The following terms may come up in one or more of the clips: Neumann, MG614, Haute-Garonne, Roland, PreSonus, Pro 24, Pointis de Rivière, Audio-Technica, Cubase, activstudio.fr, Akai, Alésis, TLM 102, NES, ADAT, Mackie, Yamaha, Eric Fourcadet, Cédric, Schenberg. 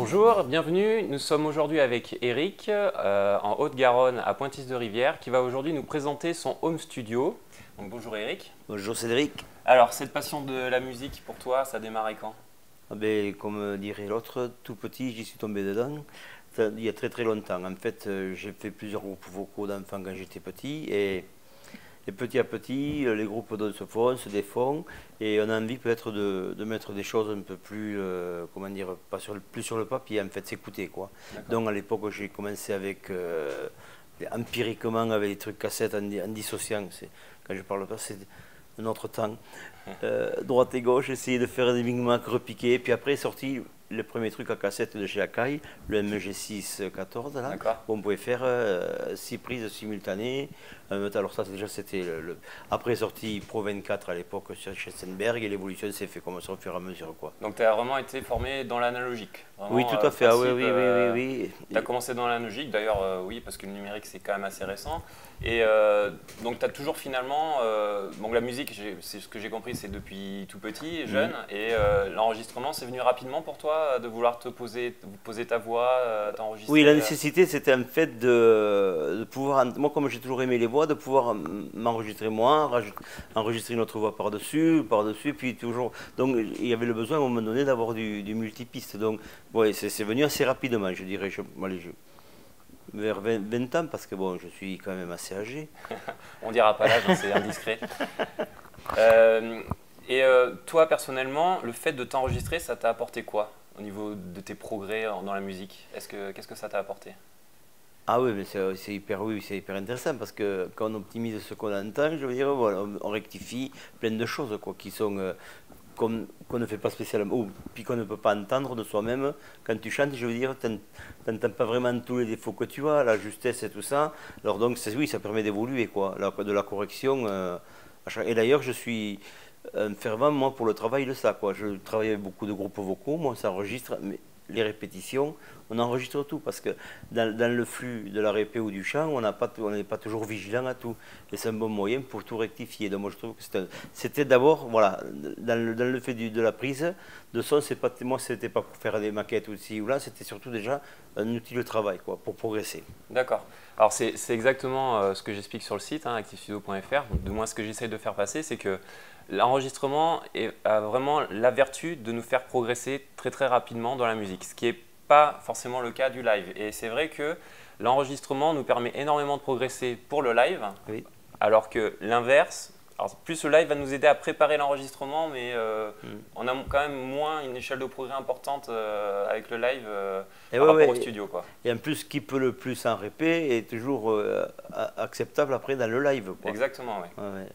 Bonjour, bienvenue. Nous sommes aujourd'hui avec Eric en Haute-Garonne à Pointis de Rivière qui va aujourd'hui nous présenter son home studio. Donc, bonjour Eric. Bonjour Cédric. Alors, cette passion de la musique pour toi, ça a démarré quand? Ah ben, comme dirait l'autre, tout petit, j'y suis tombé dedans. Il y a très longtemps. En fait, j'ai fait plusieurs groupes vocaux d'enfants quand j'étais petit et petit à petit, les groupes se font, se défont et on a envie peut-être de mettre des choses un peu plus, comment dire, pas sur le, plus sur le papier, en fait, s'écouter quoi. Donc à l'époque, j'ai commencé avec, empiriquement, avec des trucs cassettes en dissociant. Quand je parle pas, c'est un autre temps. Droite et gauche, essayer de faire des micmacs, repiquer, puis après sorti le premier truc à cassette de chez Akai, le MG614, là, on pouvait faire 6 prises simultanées. Alors ça, déjà, c'était après sorti Pro 24 à l'époque chez Schenberg, et l'évolution s'est fait comme ça au fur et à mesure. Quoi. Donc tu as vraiment été formé dans l'analogique? Oui, tout à fait. Ah, oui. Tu as commencé dans l'analogique, d'ailleurs, oui, parce que le numérique, c'est quand même assez récent. Et donc tu as toujours finalement, donc la musique, c'est ce que j'ai compris, c'est depuis tout petit, jeune, et l'enregistrement, c'est venu rapidement pour toi? De vouloir te poser ta voix, t'enregistrer? Oui, la nécessité, c'était en fait de pouvoir, moi comme j'ai toujours aimé les voix, de pouvoir m'enregistrer moi, enregistrer notre voix par-dessus, puis toujours, donc il y avait le besoin à un moment donné d'avoir du multipiste, donc ouais, c'est venu assez rapidement, je dirais, vers 20 ans, parce que bon, je suis quand même assez âgé. On dira pas l'âge, c'est indiscret. Et toi, personnellement, le fait de t'enregistrer, ça t'a apporté quoi au niveau de tes progrès dans la musique? Qu'est-ce que ça t'a apporté? Ah oui, mais c'est hyper, oui, hyper intéressant parce que quand on optimise ce qu'on entend, je veux dire, on rectifie plein de choses quoi, qui sont qu'on ne fait pas spécialement, ou puis qu'on ne peut pas entendre de soi-même. Quand tu chantes, je veux dire, tu n'entends pas vraiment tous les défauts que tu as, la justesse et tout ça. Alors donc, oui, ça permet d'évoluer, quoi, de la correction. Et d'ailleurs, je suis un fervent, moi, pour le travail de ça, quoi. Je travaille avec beaucoup de groupes vocaux, moi, on s'enregistre, mais les répétitions, on enregistre tout, parce que dans le flux de la répé ou du chant, on n'est pas toujours vigilant à tout, et c'est un bon moyen pour tout rectifier. Donc moi, je trouve que c'était d'abord, voilà, dans le fait de la prise de son, moi, c'était pas pour faire des maquettes ou là, c'était surtout déjà un outil de travail, quoi, pour progresser. D'accord. Alors, c'est exactement ce que j'explique sur le site, hein, activstudio.fr, du moins ce que j'essaye de faire passer, c'est que l'enregistrement a vraiment la vertu de nous faire progresser très rapidement dans la musique, ce qui n'est pas forcément le cas du live. Et c'est vrai que l'enregistrement nous permet énormément de progresser pour le live, oui. Alors que l'inverse, plus le live va nous aider à préparer l'enregistrement, mais on a quand même moins une échelle de progrès importante avec le live par rapport au studio. Quoi. Et en plus, qui peut le plus en répé est toujours acceptable après dans le live. Quoi. Exactement, oui. Ouais, ouais.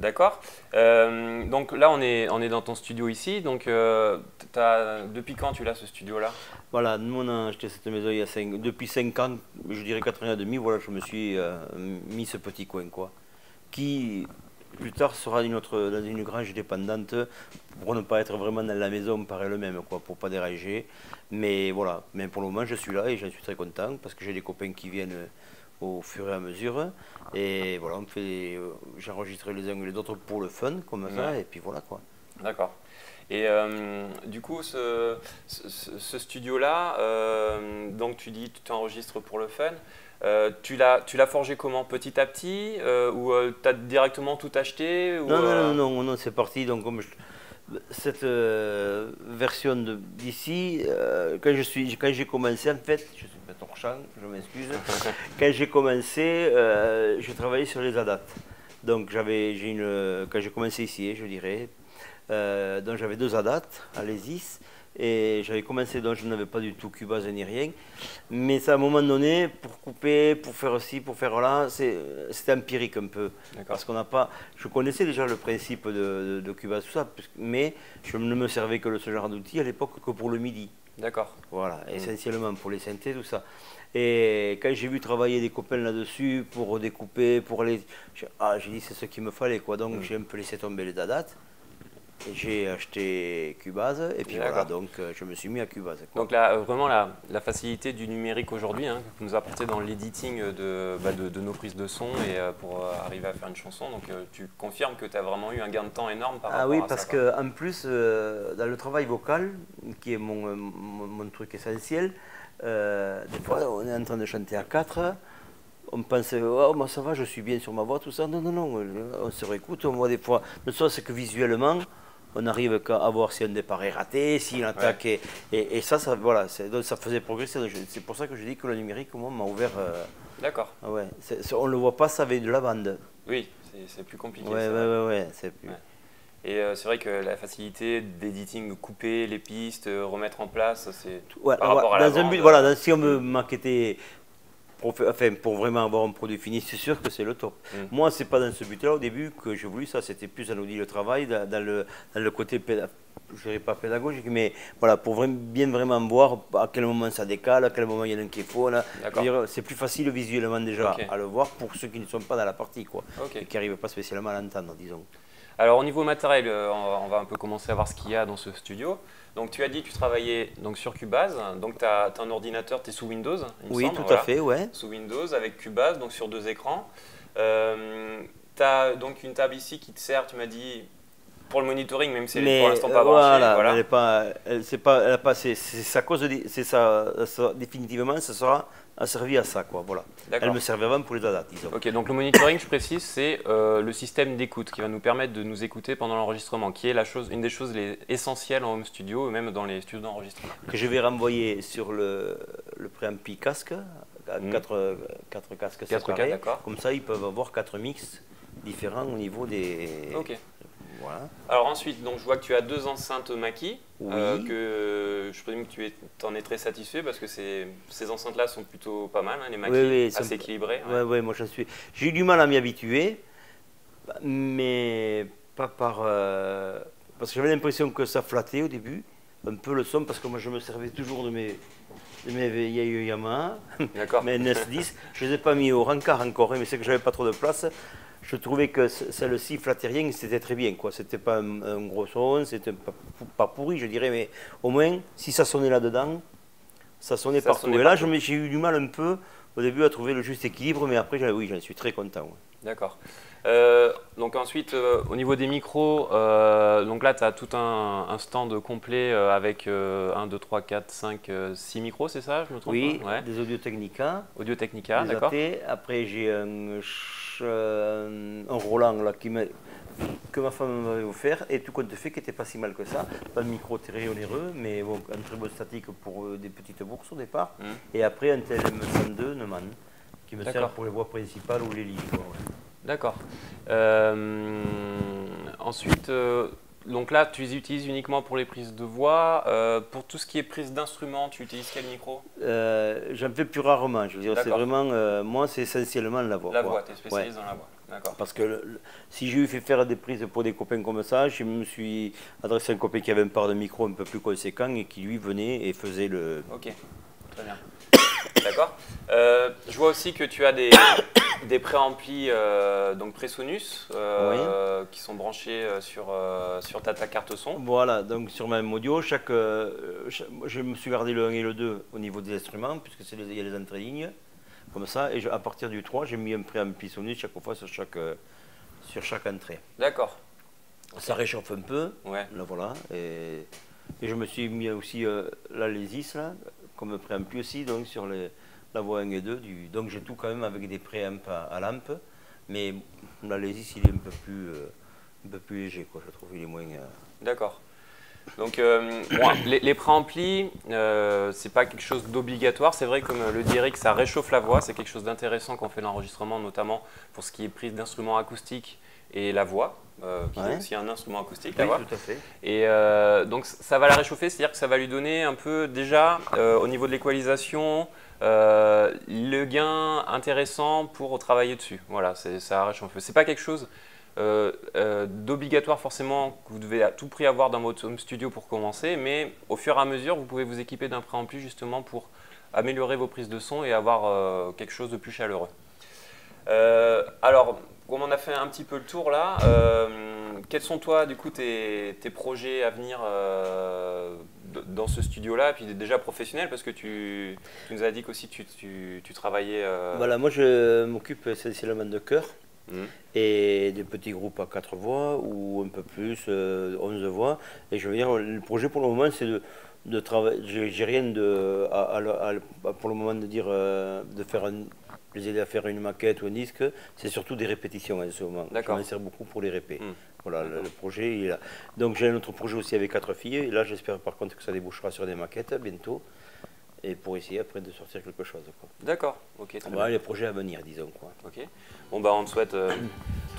D'accord. Donc là, on est dans ton studio ici. Donc, depuis quand tu l'as, ce studio-là? Voilà, nous, on a acheté cette maison il y a depuis 5 ans, je dirais 4 ans et demi. Voilà, je me suis mis ce petit coin, quoi, qui plus tard sera dans une grange dépendante pour ne pas être vraiment dans la maison par elle-même, quoi, pour pas déranger. Mais voilà, mais pour le moment, je suis là et j'en suis très content parce que j'ai des copains qui viennent au fur et à mesure, et voilà, j'enregistrais les uns et les autres pour le fun, comme ça, et puis voilà quoi. D'accord. Et du coup, ce studio-là, donc tu dis, tu t'enregistres pour le fun, tu l'as forgé comment? Petit à petit ou tu as directement tout acheté ou, Non, c'est parti, donc comme cette version d'ici, quand j'ai commencé, en fait, je suis pas torchant, je m'excuse, quand j'ai commencé, je travaillais sur les ADAT. Donc quand j'ai commencé ici, je dirais, donc j'avais 2 ADAT, Alésis, et j'avais commencé, donc je n'avais pas du tout Cubase ni rien, mais ça, à un moment donné, pour couper, pour faire ci, pour faire là, c'était empirique un peu, parce qu'on n'a pas, je connaissais déjà le principe de Cubase, tout ça, mais je ne me servais que de ce genre d'outil à l'époque que pour le midi. D'accord. Voilà, essentiellement pour les synthés, tout ça. Et quand j'ai vu travailler des copains là-dessus pour découper, pour aller, j'ai dit c'est ce qu'il me fallait, quoi. Donc j'ai un peu laissé tomber les ADAT. J'ai acheté Cubase et puis voilà, donc je me suis mis à Cubase. Donc là, vraiment la facilité du numérique aujourd'hui, hein, que nous apportez dans l'editing de nos prises de son et pour arriver à faire une chanson. Donc tu confirmes que tu as vraiment eu un gain de temps énorme par rapport à ça. Ah oui, parce qu'en plus, dans le travail vocal, qui est mon truc essentiel, des fois on est en train de chanter à 4. On pensait, oh, bah, ça va, je suis bien sur ma voix, tout ça. Non, non, non, on se réécoute, on voit des fois. Ne serait-ce que visuellement, on arrive à voir si un départ est raté, si l'attaque est. Et ça, voilà, donc ça faisait progresser. C'est pour ça que je dis que le numérique, au moins, m'a ouvert. D'accord. Ouais, on ne le voit pas, ça avec de la bande. Oui, c'est plus compliqué. Oui, oui, oui. Et c'est vrai que la facilité d'editing, couper les pistes, remettre en place, c'est. Ouais, par rapport à la bande, voilà, si on me maquettait. Enfin, pour vraiment avoir un produit fini, c'est sûr que c'est le top. Moi, ce n'est pas dans ce but-là au début que j'ai voulu ça. C'était plus, on nous dit, le travail, dans le côté, je dirais pas pédagogique, mais voilà, pour vraiment voir à quel moment ça décale, à quel moment il y en a un qui est faux. C'est plus facile visuellement déjà à le voir pour ceux qui ne sont pas dans la partie, quoi, et qui n'arrivent pas spécialement à l'entendre, disons. Alors, au niveau matériel, on va un peu commencer à voir ce qu'il y a dans ce studio. Donc, tu as dit que tu travaillais donc, sur Cubase. Donc, tu as un ordinateur, tu es sous Windows, il me semble. Oui, tout à fait, ouais. Sous Windows, avec Cubase, donc sur 2 écrans. Tu as donc une table ici qui te sert, tu m'as dit, pour le monitoring, même si elle n'est pour l'instant pas branchée. Voilà, définitivement, ça sera servi à ça, quoi, voilà. Elle me servait avant pour les ADAT, disons. Ok, donc le monitoring, je précise, c'est le système d'écoute qui va nous permettre de nous écouter pendant l'enregistrement, qui est une des choses essentielles en home studio, même dans les studios d'enregistrement. Que je vais renvoyer sur le préampli casque, 4 casques séparés, comme ça ils peuvent avoir 4 mix différents au niveau des... Ok. Voilà. Alors ensuite, donc, je vois que tu as 2 enceintes Mackie, que je présume que tu en es très satisfait parce que ces enceintes-là sont plutôt pas mal, hein, les Mackie, assez équilibrées. Oui, ouais, moi j'en suis. J'ai eu du mal à m'y habituer, mais pas par. Parce que j'avais l'impression que ça flattait au début, un peu le son, parce que moi je me servais toujours de mes. Il y a eu Yamaha, mes NES 10, je ne les ai pas mis au rencard encore, hein, mais c'est que j'avais pas trop de place. Je trouvais que celle-ci flattait rien, c'était très bien, quoi. C'était pas un gros son, c'était pas pourri, je dirais, mais au moins, si ça sonnait là-dedans, ça sonnait partout. Et là, j'ai eu du mal un peu au début à trouver le juste équilibre, mais après, oui, j'en suis très content. Ouais. D'accord. Donc ensuite, au niveau des micros, donc là, tu as tout un stand complet avec 1, 2, 3, 4, 5, 6 micros, c'est ça? Je me trompe pas? Ouais. Des Audio-Technica. Audio-Technica, d'accord. Après, j'ai un Roland là, que ma femme m'avait offert et tout compte fait qui n'était pas si mal que ça. Un micro très onéreux, mais bon, un très bon statique pour des petites bourses au départ. Et après, un TLM 102 Neumann qui me sert pour les voix principales ou les lignes. D'accord. Ensuite, donc là, tu les utilises uniquement pour les prises de voix. Pour tout ce qui est prise d'instruments, tu utilises quel micro? J'en fais plus rarement. Je veux dire, c'est vraiment, moi, c'est essentiellement la voix. La voix, tu es spécialiste dans la voix. D'accord. Parce que si j'ai eu fait faire des prises pour des copains comme ça, je me suis adressé à un copain qui avait un par de micro un peu plus conséquent et qui, lui, venait et faisait le... Ok, très bien. D'accord. Je vois aussi que tu as des préamplis, donc PreSonus, qui sont branchés sur ta carte son. Voilà, donc sur ma audio, je me suis gardé le 1 et le 2 au niveau des instruments, puisque il y a les entrées lignes, comme ça, et à partir du 3, j'ai mis un préampli Sonus chaque fois sur chaque entrée. D'accord. Ça réchauffe un peu, là voilà, et je me suis mis aussi l'Alésis, là, comme préampli aussi, donc sur la voix 1 et 2, donc j'ai tout quand même avec des préamps à lampe, mais l'Alésis il est un peu plus léger, quoi, je trouve, il est moins... D'accord. Donc bon, les préamplis, c'est pas quelque chose d'obligatoire, c'est vrai, comme le dit Eric, ça réchauffe la voix, c'est quelque chose d'intéressant quand on fait l'enregistrement, notamment pour ce qui est prise d'instruments acoustiques et la voix. Qui est aussi un instrument acoustique, la voix. Tout à fait. Et donc ça va la réchauffer, c'est-à-dire que ça va lui donner un peu déjà au niveau de l'équalisation le gain intéressant pour travailler dessus. Voilà, ça réchauffe un peu. C'est pas quelque chose d'obligatoire forcément que vous devez à tout prix avoir dans votre home studio pour commencer, mais au fur et à mesure, vous pouvez vous équiper d'un préampli justement pour améliorer vos prises de son et avoir quelque chose de plus chaleureux. Alors, comme on a fait un petit peu le tour là, Quels sont toi, du coup, tes projets à venir dans ce studio-là, puis déjà professionnel, parce que tu nous as dit qu'aussi tu travaillais… Voilà, moi je m'occupe, c'est le man de chœur, et des petits groupes à 4 voix ou un peu plus, 11 voix. Et je veux dire, le projet pour le moment, c'est de travailler, j'ai rien de, pour le moment de dire, de faire un… les aider à faire une maquette ou un disque, c'est surtout des répétitions en ce moment. Je m'en sers beaucoup pour les répés. Voilà, le projet il est là. Donc j'ai un autre projet aussi avec 4 filles, et là j'espère par contre que ça débouchera sur des maquettes bientôt, et pour essayer après de sortir quelque chose. D'accord, ok, très bien. Voilà les projets à venir, disons. Quoi. Okay. Bon, bah, on te souhaite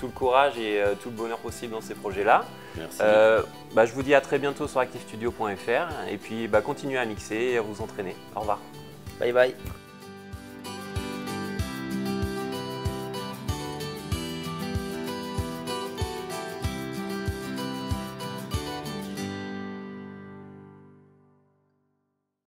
tout le courage et tout le bonheur possible dans ces projets-là. Merci. Je vous dis à très bientôt sur activstudio.fr, et puis continuez à mixer et à vous entraîner. Au revoir. Bye bye.